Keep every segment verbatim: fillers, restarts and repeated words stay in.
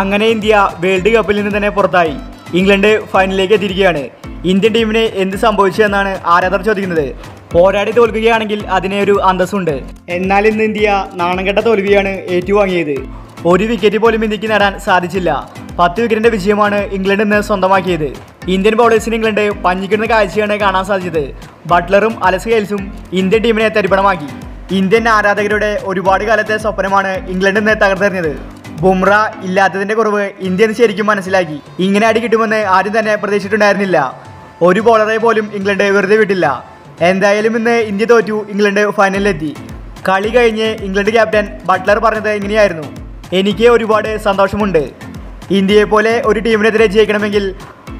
അങ്ങനെ India world കപ്പിൽ നിന്ന് തന്നെ പുറത്തായി. ഇംഗ്ലണ്ട് ഫൈനലിലേക്ക് എത്തിയിരിക്കുകയാണ്. ഇന്ത്യൻ ടീമിന് എന്ത് സംഭവിച്ചതെന്നാണ് ആരാധകർ ചോദിക്കുന്നത്. പോരാടി തോൽക്കുകയാണെങ്കിൽ അതിനെ ഒരു അന്തസ്സുണ്ട്. എന്നാൽ ഇന്ന് ഇന്ത്യ നാണംകെട്ട തോൽവിയാണ് ഏറ്റുവാങ്ങിയത്. ഒരു വിക്കറ്റ് പോലും ഇന്ത്യക്ക് നേടാൻ സാധിച്ചില്ല. പത്ത് വിക്കറ്റിൻ്റെ വിജയമാണ് ഇംഗ്ലണ്ട് ഇന്ന് സ്വന്തമാക്കിയത്. ഇന്ത്യൻ ബൗളേഴ്സിന് ഇംഗ്ലണ്ട് പഞ്ഞിക്കുന്ന കാഴ്ചയാണ് കാണാൻ സാധിച്ചത്. ബട്ട്ലറും അലക്സ് ഹെയിൽസും ഇന്ത്യൻ ടീമിനെ തരിപ്പണമാക്കി. ഇന്ത്യൻ ആരാധകരുടെ ഒരുപാട് കാലത്തെ സ്വപ്നമാണ് ഇംഗ്ലണ്ട് ഇന്ന് തകർത്തെറിഞ്ഞത്. ബുംറ ഇല്ലാത്തതിൻ്റെ കുറവ് ഇന്ത്യ ശരിക്കും മനസ്സിലാക്കി. ഇങ്ങനെ അടി കിട്ടുമെന്ന് ആരും തന്നെ പ്രതീക്ഷിച്ചിട്ടുണ്ടായിരുന്നില്ല. ഒരു ബോളറെ പോലും ഇംഗ്ലണ്ട് വെറുതെ വിട്ടില്ല. എന്തായാലും ഇന്ന് ഇന്ത്യ തോറ്റു, ഇംഗ്ലണ്ട് ഫൈനലിലെത്തി. കളി കഴിഞ്ഞ് ഇംഗ്ലണ്ട് ക്യാപ്റ്റൻ ബട്ട്ലർ പറഞ്ഞത് ഇങ്ങനെയായിരുന്നു: എനിക്ക് ഒരുപാട് സന്തോഷമുണ്ട്. ഇന്ത്യയെപ്പോലെ ഒരു ടീമിനെതിരെ ജയിക്കണമെങ്കിൽ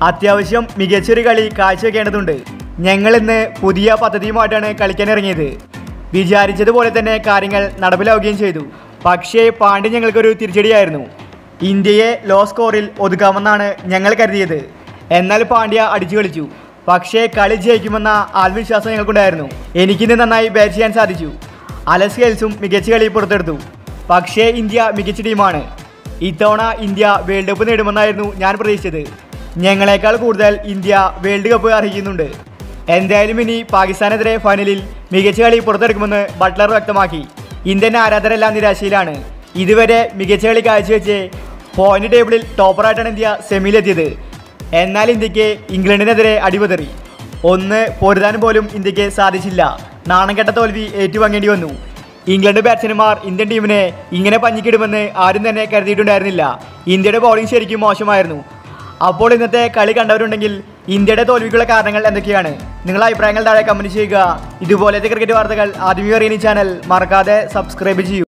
അത്യാവശ്യം മികച്ചൊരു കളി കാഴ്ചവെക്കേണ്ടതുണ്ട്. ഞങ്ങൾ ഇന്ന് പുതിയ പദ്ധതിയുമായിട്ടാണ് കളിക്കാൻ ഇറങ്ങിയത്. വിചാരിച്ചതുപോലെ തന്നെ കാര്യങ്ങൾ നടപ്പിലാവുകയും ചെയ്തു. പക്ഷേ പാണ്ഡ്യ ഞങ്ങൾക്കൊരു തിരിച്ചടിയായിരുന്നു. ഇന്ത്യയെ ലോ സ്കോറിൽ ഒതുക്കാമെന്നാണ് ഞങ്ങൾ കരുതിയത്. എന്നാൽ പാണ്ഡ്യ അടിച്ചു കളിച്ചു. പക്ഷേ കളി ജയിക്കുമെന്ന ആത്മവിശ്വാസം ഞങ്ങൾക്കുണ്ടായിരുന്നു. എനിക്കിന്ന് നന്നായി ബാറ്റ് ചെയ്യാൻ സാധിച്ചു. അലക്സ് ഹെയിൽസും മികച്ച കളി പുറത്തെടുത്തു. പക്ഷേ ഇന്ത്യ മികച്ച ടീമാണ്. ഇത്തവണ ഇന്ത്യ വേൾഡ് കപ്പ് നേടുമെന്നായിരുന്നു ഞാൻ പ്രതീക്ഷിച്ചത്. ഞങ്ങളെക്കാൾ കൂടുതൽ ഇന്ത്യ വേൾഡ് കപ്പ് അർഹിക്കുന്നുണ്ട്. എന്തായാലും ഇനി പാകിസ്ഥാനെതിരെ ഫൈനലിൽ മികച്ച കളി പുറത്തെടുക്കുമെന്ന് ബട്ട്ലർ വ്യക്തമാക്കി. ഇന്ത്യൻ ആരാധകരെല്ലാം നിരാശയിലാണ്. ഇതുവരെ മികച്ച കളി കാഴ്ചവെച്ച് പോയിന്റ് ടേബിളിൽ ടോപ്പറായിട്ടാണ് ഇന്ത്യ സെമിയിലെത്തിയത്. എന്നാൽ ഇന്ത്യക്ക് ഇംഗ്ലണ്ടിനെതിരെ അടിപതറി. ഒന്ന് പൊരുതാൻ പോലും ഇന്ത്യക്ക് സാധിച്ചില്ല. നാണംകെട്ട തോൽവി ഏറ്റുവാങ്ങേണ്ടി വന്നു. ഇംഗ്ലണ്ട് ബാറ്റ്സ്മാൻമാർ ഇന്ത്യൻ ടീമിനെ ഇങ്ങനെ പഞ്ഞിക്കിടുമെന്ന് ആരും തന്നെ കരുതിയിട്ടുണ്ടായിരുന്നില്ല. ഇന്ത്യയുടെ ബൗളിംഗ് ശരിക്കും മോശമായിരുന്നു. അപ്പോൾ ഇന്നത്തെ കളി കണ്ടവരുണ്ടെങ്കിൽ ഇന്ത്യയുടെ തോൽവിക്കുള്ള കാരണങ്ങൾ എന്തൊക്കെയാണ്? നിങ്ങളുടെ അഭിപ്രായങ്ങൾ താഴെ കമൻറ്റ് ചെയ്യുക. ഇതുപോലത്തെ ക്രിക്കറ്റ് വാർത്തകൾ ആദ്യമേ അറിയുന്ന ചാനൽ മറക്കാതെ സബ്സ്ക്രൈബ് ചെയ്യൂ.